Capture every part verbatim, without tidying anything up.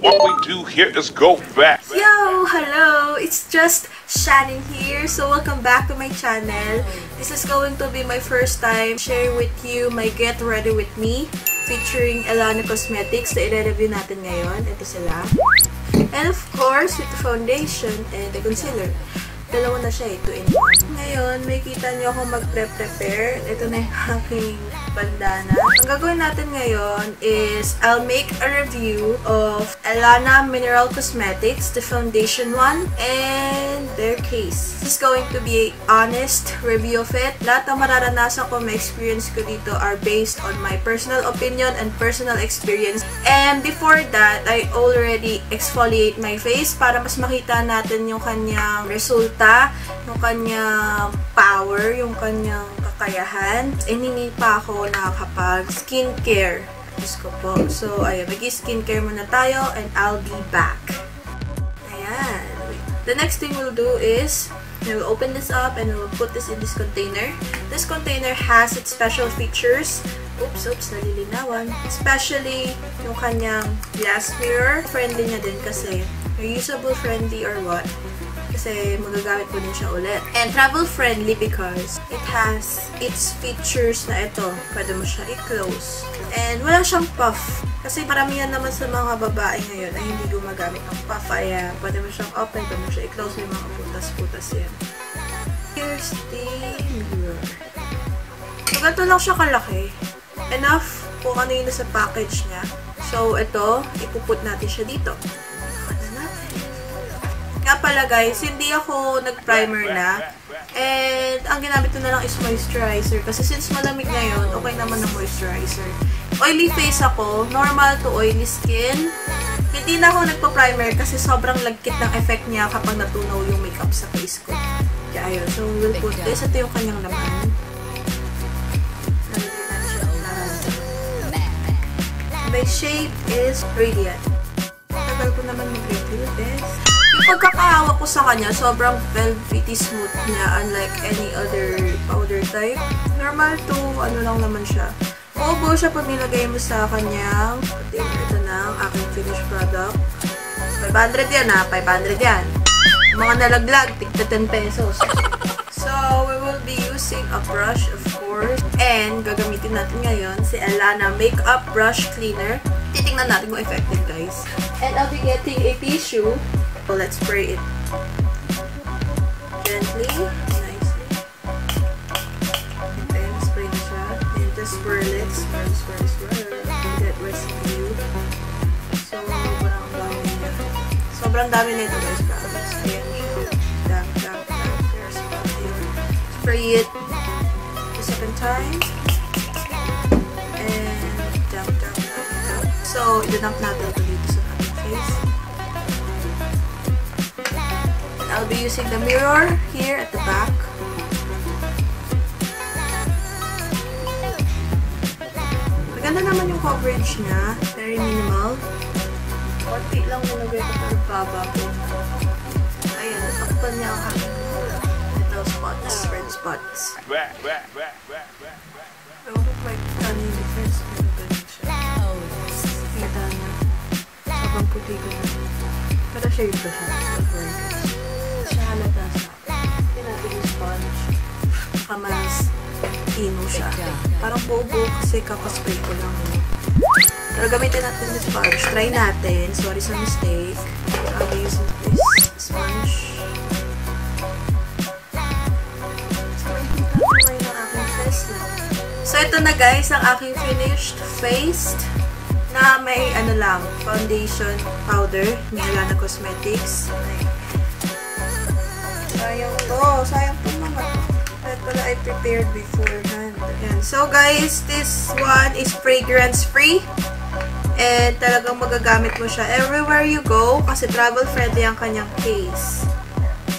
What we do here is go back. Yo, hello, it's just Shanen here. So welcome back to my channel. This is going to be my first time sharing with you my Get Ready With Me featuring Ellana Cosmetics na i-review natin ngayon. Ito sila. And of course, with the foundation and the concealer. Dalawa na siya, ito in. Ngayon, may kita niyo akong mag-prep-prepare. Ito na yung aking bandana. Ang gagawin natin ngayon is, I'll make a review of Ellana Mineral Cosmetics, the foundation one, and their case. This is going to be an honest review of it. Lahat na mararanasan ko, my experience ko dito are based on my personal opinion and personal experience. And before that, I already exfoliate my face para mas makita natin yung kanyang resulta, yung kanyang power, yung kanyang kakayahan. And hindi pa ako nakakapag-skincare. Diyos ko po. So, ayan. Mag-skincare muna tayo and I'll be back. Ayan. The next thing we'll do is, we'll open this up and we'll put this in this container. This container has its special features. Oops, oops, nalilinawan. Especially yung kanyang glass mirror. Friendly niya din kasi. Reusable friendly or what? Kasi magagamit po din siya ulit. And travel friendly because it has its features na ito. Pwede mo siya i-close. And wala siyang puff. Kasi paramihan naman sa mga babae ngayon ay hindi gumagamit ng puff. Kaya pwede mo siyang open, pwede mo siya i-close. May mga putas-putas yan. Here's the mirror. So, ganito lang siya kalaki. Enough po kanina sa package niya. So, ito, ipuput natin siya dito. Nga pala guys, hindi ako nag-primer na. And ang ginamit ko na lang is moisturizer. Kasi since malamig ngayon, okay naman ang moisturizer. Oily face ako. Normal to oily skin. Hindi na ako nagpa-primer kasi sobrang lagkit ng effect niya kapag natunaw yung makeup sa face ko. Kaya ayun. So we'll put this. Ito yung kanyang laman. My shade is Radiant. Tagal ko naman mag-review this. Yung pagkakahawak ko sa kanya, sobrang velvety smooth niya, unlike any other powder type. Normal to, ano lang naman siya. Maubo siya pag nilagay mo sa kanyang. Ito na ang aking finished product. five hundred yan ha, five hundred yan. Mga nalaglag, tigta ten pesos. So, we will be using a brush, of course. And, gagamitin natin ngayon si Ellana Makeup Brush Cleaner. Titingnan natin kung effective, guys. And I'll be getting a tissue. So let's spray it gently, nicely, and then spray it out, and just swirl it, swirl, swirl, swirl, and that residue. So, sobrang dami nito. Sobrang dami nito guys, promise. Ayan, dam, dam, dam, there's nothing. Spray it the second time, and dam, dam, dam, dam. So, idadump natin ito dito sa ating face. I'll be using the mirror here at the back. Maganda naman yung coverage niya. Very minimal. Konti lang nilagay ko para baba ko. Ayan, natakpan niya ang aking little spots, red spots. I hope like tiny difference. Ganun siya. Kita niya. Sabang puti ko na. Pero shade ko siya. Halata siya. Hindi natin yung sponge. Baka mas tino siya. Parang bobo kasi kakaspray ko lang. Pero gamitin natin yung sponge. Try natin. Sorry sa mistake. I'll be using this sponge. So ito na guys, ang aking finished face na may ano lang, foundation powder ni Ellana Cosmetics. Sayang to. Sayang to naman. Kahit pala I prepared beforehand. Ayan. So guys, this one is fragrance free. And talagang magagamit mo siya everywhere you go. Kasi travel friendly ang kanyang case.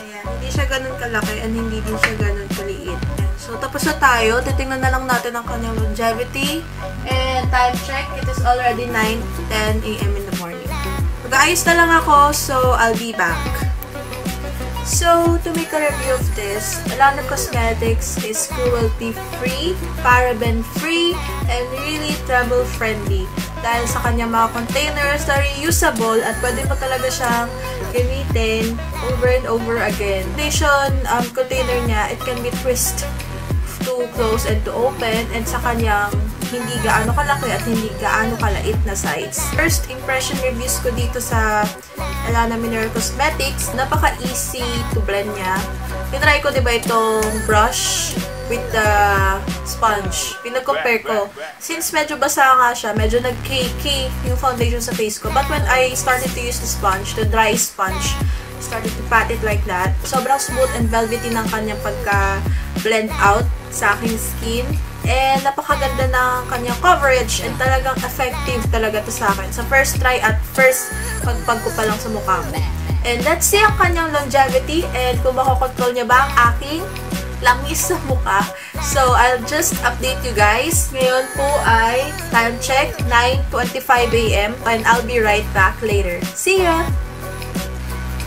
Ayan. Hindi siya ganun kalaki and hindi din siya ganun kaliit. Ayan. So tapos na tayo. Titingnan na lang natin ang kanyang longevity. And time check. It is already nine to ten A M in the morning. Mag-aayos na lang ako. So I'll be back. So, to make a review of this, Ellana Cosmetics is cruelty-free, paraben-free, and really travel-friendly. Dahil sa kanyang mga containers na reusable at pwede pa talaga siyang gamitin over and over again. Foundation um, container niya, it can be twist to close and to open, and sa kanyang hindi gaano kalaki at hindi gaano kalait na size. First impression reviews ko dito sa Ellana Cosmetics, napaka-easy to blend niya. Tinry ko diba itong brush with the sponge. Pinag-compare ko. Since medyo basa nga siya, medyo nag-cakey yung foundation sa face ko. But when I started to use the sponge, the dry sponge, started to pat it like that, sobrang smooth and velvety ng kanyang pagka-blend out sa aking skin. And napakaganda ng kanyang coverage and talagang effective talaga to sa akin. Sa first try at first pagpag ko pa lang sa mukha ko. And let's see ang kanyang longevity and kung makokontrol niya ba ang aking langis sa mukha. So, I'll just update you guys. Ngayon po ay time check, nine twenty-five a m and I'll be right back later. See ya!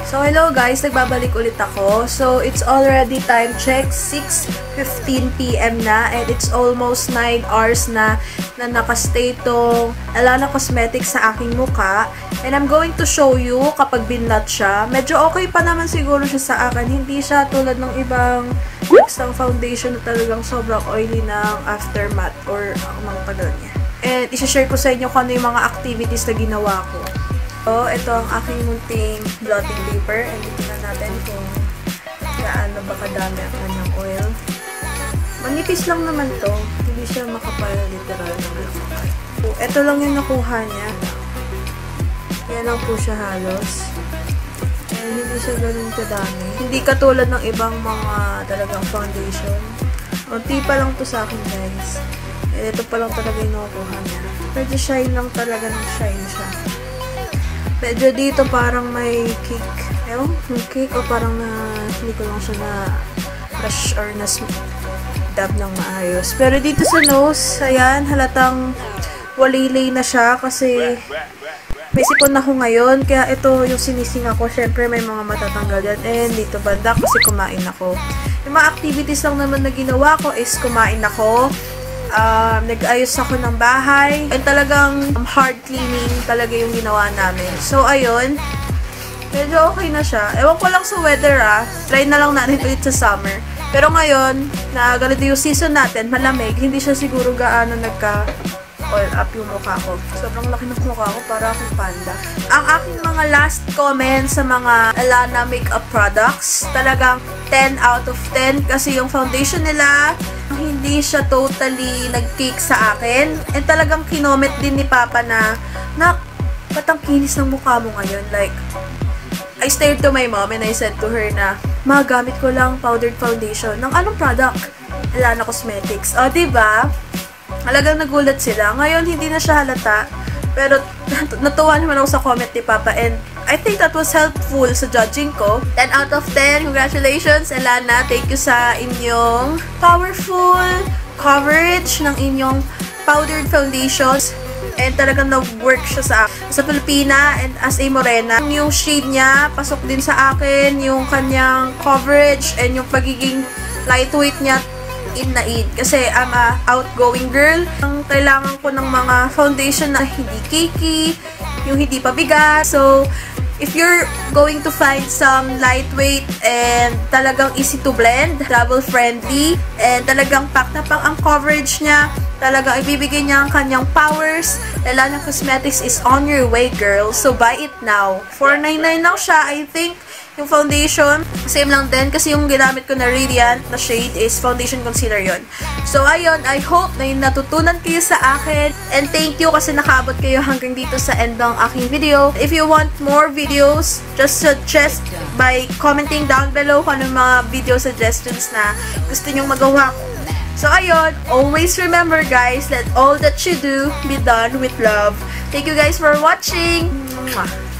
So, hello guys! Nagbabalik ulit ako. So, it's already time check, six fifteen p m na, and it's almost nine hours na na nakastay tong Ellana Cosmetics sa aking muka. And I'm going to show you kapag binlat siya. Medyo okay pa naman siguro siya sa akin. Hindi siya tulad ng ibang mix ng foundation na talagang sobrang oily ng aftermath or ang mga tagal niya. And isa-share ko sa inyo kung ano yung mga activities na ginawa ko. So, ito ang aking munting blotting paper. And tignan natin kung gaano ba kadami ang kanyang oil. Manipis lang naman to. Hindi siya makapal literal ng makapal. So, ito lang yung nakuha niya. Yan lang po siya halos. And hindi siya ganun kadami. Hindi katulad ng ibang mga talagang foundation. Unti pa lang to sa akin guys. And ito pa lang talaga yung nakuha niya. Medyo shine lang talaga ng shine siya. Medyo dito parang may kick. Ewan, yung kick o parang na hindi ko lang siya na brush or na dab ng maayos. Pero dito sa nose, ayan, halatang walilay na siya kasi may sipon na ako ngayon. Kaya ito yung sinisinga ko. Syempre may mga matatanggal yan. And dito banda kasi kumain ako. Yung mga activities lang naman na ginawa ko is kumain ako. Uh, nag-ayos ako ng bahay. And talagang um, hard cleaning talaga yung ginawa namin. So, ayun. Medyo okay na siya. Ewan ko lang sa weather ah. Try na lang natin ulit sa summer. Pero ngayon, na ganito yung season natin, malamig. Hindi siya siguro gaano nagka-oil up yung mukha ko. Sobrang laki ng mukha ko para akong panda. Ang aking mga last comments sa mga Ellana makeup products, talagang ten out of ten kasi yung foundation nila, hindi siya totally nag-cake sa akin. And talagang kinomet din ni Papa na, Nak, ba't ang kinis ng mukha mo ngayon? Like, I stared to my mom and I said to her na, Ma, gamit ko lang powdered foundation. Ng anong product? Ellana Cosmetics. O, diba? Talagang nagulat sila. Ngayon, hindi na siya halata. Pero, natuwa naman ako sa comment ni Papa. And I think that was helpful sa judging ko. ten out of ten. Congratulations, Ellana. Thank you sa inyong powerful coverage ng inyong powdered foundations. And talagang nag-work siya sa, sa Filipina and as a morena. Yung shade niya, pasok din sa akin. Yung kanyang coverage and yung pagiging lightweight niya in na in. Kasi I'm a outgoing girl. Ang kailangan ko ng mga foundation na hindi cakey, yung hindi pabigat. So, if you're going to find some lightweight and talagang easy to blend, travel-friendly, and talagang pack na pang ang coverage niya, talagang ibibigay niya ang kanyang powers, Ellana Cosmetics is on your way, girl. So, buy it now. four ninety-nine lang siya, I think. Yung foundation, same lang din. Kasi yung ginamit ko na Radiant na shade is foundation concealer yon. So, ayun. I hope na yung natutunan kayo sa akin. And thank you kasi nakaabot kayo hanggang dito sa end ng aking video. If you want more videos, just suggest by commenting down below kung anong mga video suggestions na gusto nyong magawa ko. So, ayun. Always remember, guys, that all that you do be done with love. Thank you guys for watching. Mwah!